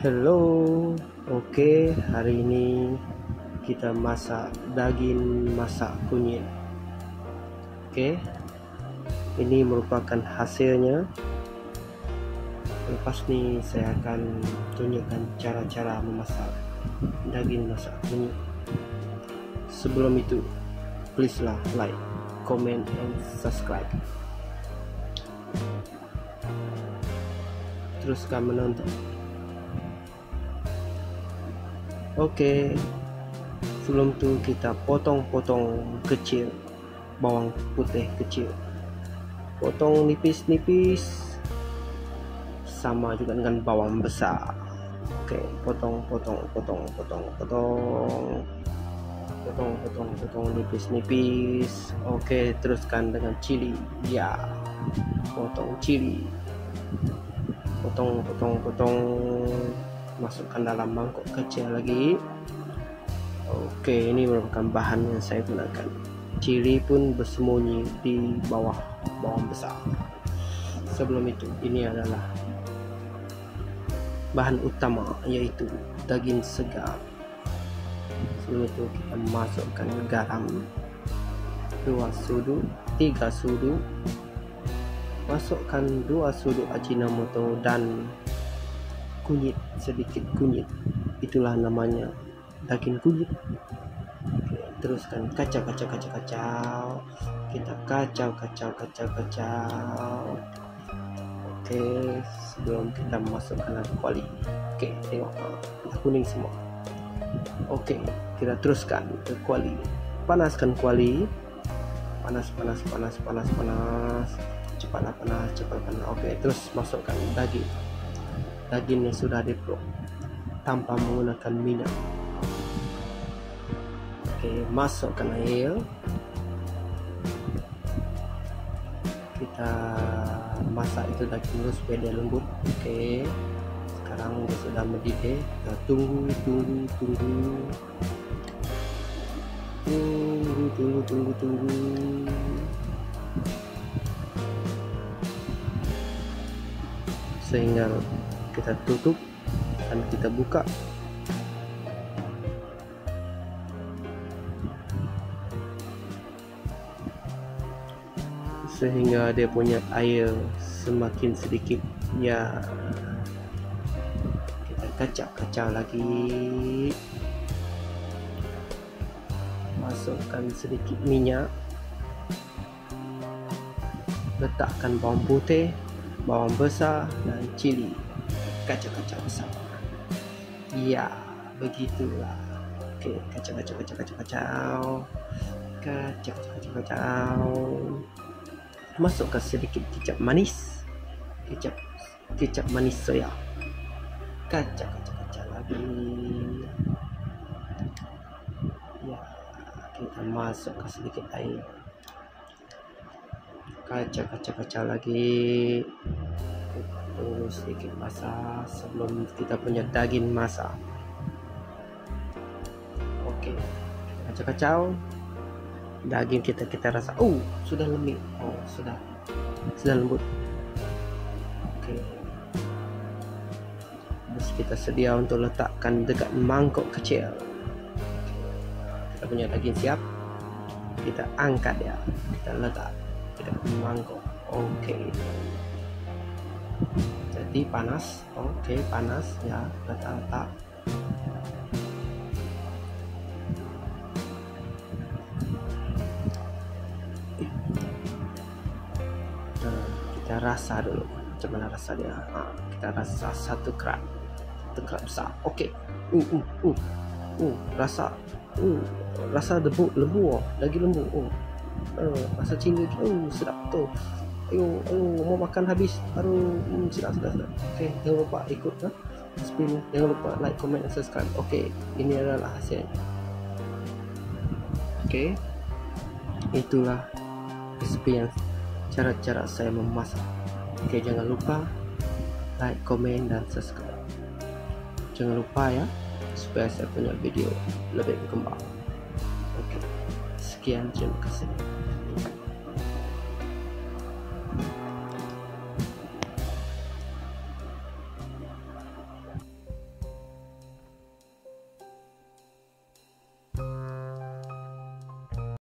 Hello, oke, hari ini kita masak daging masak kunyit. Oke, ini merupakan hasilnya. Lepas ini saya akan tunjukkan cara-cara memasak daging masak kunyit. Sebelum itu, please lah like, comment, and subscribe. Teruskan menonton. Oke, sebelum itu kita potong-potong kecil bawang putih kecil, potong nipis-nipis, sama juga dengan bawang besar. Oke, potong nipis-nipis. Oke, teruskan dengan cili, ya, potong cili, potong, masukkan dalam mangkok kecil lagi. Oke, ini merupakan bahan yang saya gunakan. Cili pun bersembunyi di bawah bawang besar. Sebelum itu, ini adalah bahan utama, yaitu daging segar. Sebelum itu kita masukkan garam 2 sudu 3 sudu, masukkan 2 sudu ajinomoto dan kunyit, sedikit kunyit. Itulah namanya daging kunyit. Oke, teruskan kacau, kita kacau. Oke, sebelum kita masukkan kuali. Oke, tengok, udah kuning semua. Oke, kita teruskan ke kuali. Panaskan kuali, panas, cepat panas. Oke, terus masukkan daging yang sudah diprok tanpa menggunakan minyak. Oke, masukkan air, kita masak itu daging dulu supaya dia lembut. Oke, sekarang dia sudah mendidih, kita tunggu. Sehingga kita tutup dan kita buka. Sehingga dia punya air semakin sedikit, ya. Kita kacau lagi. Masukkan sedikit minyak. Letakkan bawang putih, bawang besar dan cili. Kacau besar, ya, begitulah. Oke, kacau. Masukkan sedikit kecap manis soya. Kacau lagi, ya. Kita masukkan sedikit air. Kacau lagi, terus sedikit masak sebelum kita punya daging masak. Oke, kacau, daging kita rasa sudah lembut, sudah lembut. Oke, terus kita sedia untuk letakkan dekat mangkok kecil. Kita punya daging siap, kita angkat ya, kita letak dekat mangkok. Oke, jadi panas. Oke, panas ya, letak. Nah, kita rasa dulu macam mana rasa dia. Nah, kita rasa satu kerat besar. Oke, rasa lembu, daging lembu. Rasa cinggu, sedap tu. Ayo, mau makan habis. Sedap. Oke, jangan lupa ikut lah resipinya. Jangan lupa like, comment, dan subscribe. Oke, ini adalah hasilnya. Oke, itulah resipi yang cara-cara saya memasak. Oke, jangan lupa like, comment, dan subscribe. Jangan lupa ya, supaya saya punya video lebih berkembang. Oke, sekian, terima kasih.